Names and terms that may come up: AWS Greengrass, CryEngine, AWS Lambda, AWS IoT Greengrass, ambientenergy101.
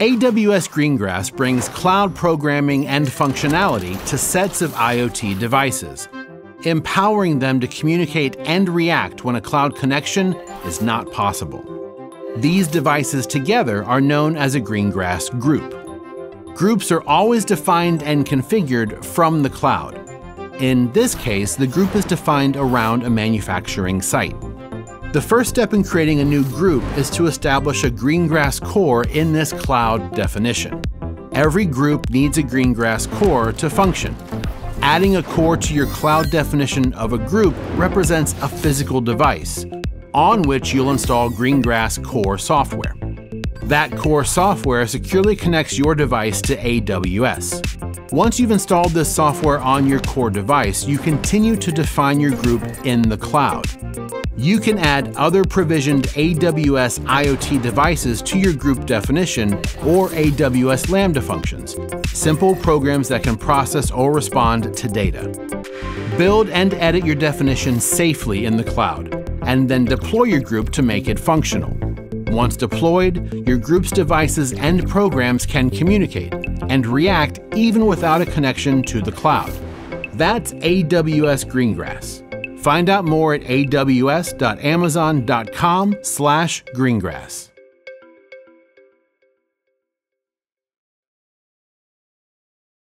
AWS Greengrass brings cloud programming and functionality to sets of IoT devices, empowering them to communicate and react when a cloud connection is not possible. These devices together are known as a Greengrass group. Groups are always defined and configured from the cloud. In this case, the group is defined around a manufacturing site. The first step in creating a new group is to establish a Greengrass core in this cloud definition. Every group needs a Greengrass core to function. Adding a core to your cloud definition of a group represents a physical device on which you'll install Greengrass core software. That core software securely connects your device to AWS. Once you've installed this software on your core device, you continue to define your group in the cloud. You can add other provisioned AWS IoT devices to your group definition or AWS Lambda functions, simple programs that can process or respond to data. Build and edit your definition safely in the cloud, and then deploy your group to make it functional. Once deployed, your group's devices and programs can communicate and react even without a connection to the cloud. That's AWS Greengrass. Find out more at aws.amazon.com/greengrass.